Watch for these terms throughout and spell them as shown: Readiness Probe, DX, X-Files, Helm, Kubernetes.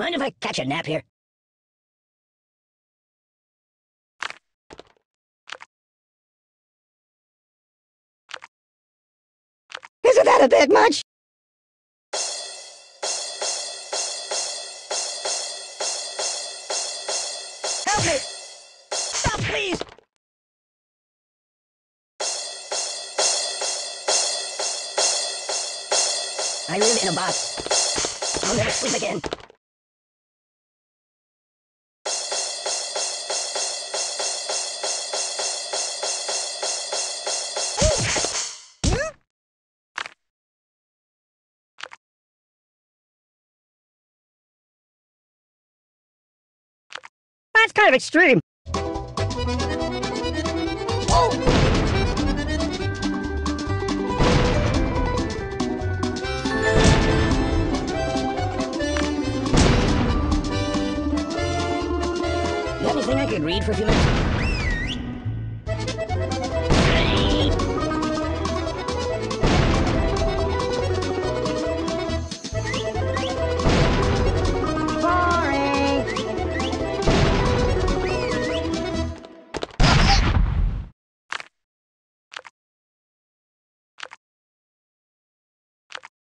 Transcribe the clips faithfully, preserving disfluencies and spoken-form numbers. Mind if I catch a nap here? Isn't that a bit much? Help me! Stop, please! I live in a box. I'll never sleep again. That's kind of extreme. Oh. You have anything I could read for a few minutes?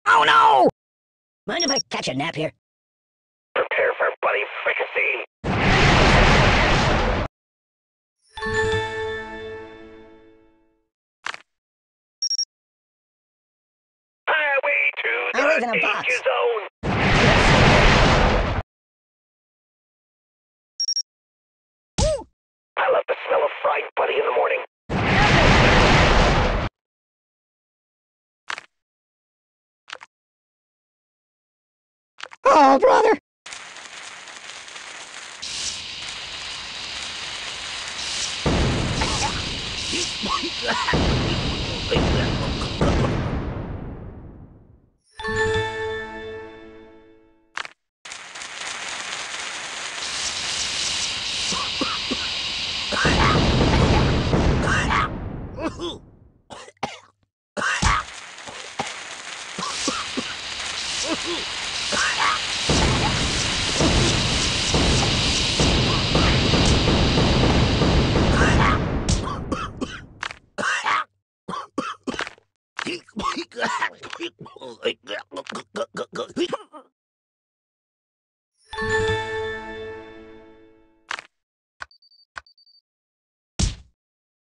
Oh no! Mind if I catch a nap here? Prepare for bloody fricassee! Highway to the I live in a box. Zone! Ooh. I love the smell of fried buddy in the morning. Oh, brother!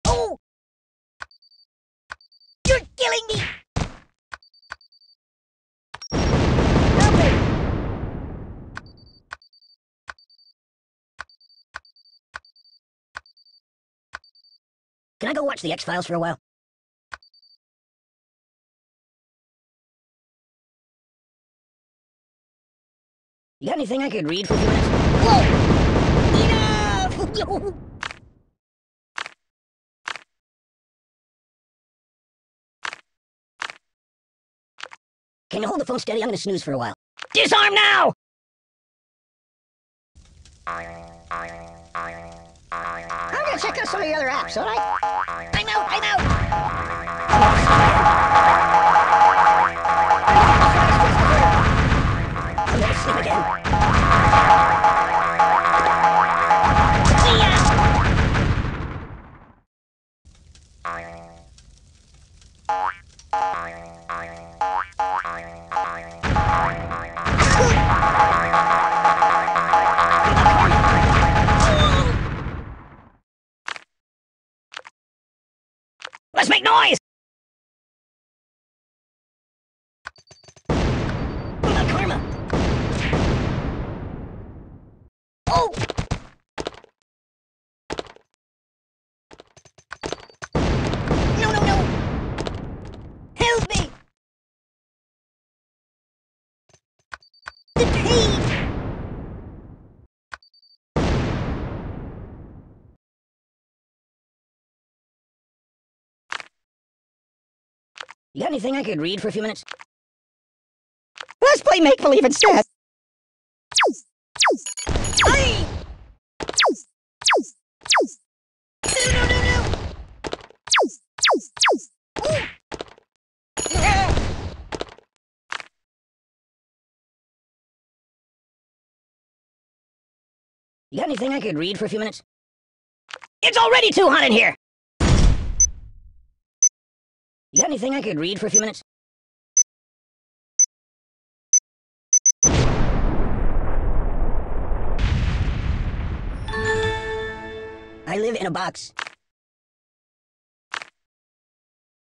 Oh! You're killing me! Help me! Can I go watch the X-Files for a while? You got anything I could read for you? Whoa! Enough! Can you hold the phone steady? I'm gonna snooze for a while. Disarm now! I'm gonna check out some of the other apps, alright? I'm out, I'm out! I'm gonna sleep again. Let's make noise! What about karma? Oh! No, no, no! Help me! The pain! You got anything I could read for a few minutes? Let's play make-believe instead! Hey! No, no, no, no! You got anything I could read for a few minutes? It's already too hot in here! You got anything I could read for a few minutes? I live in a box.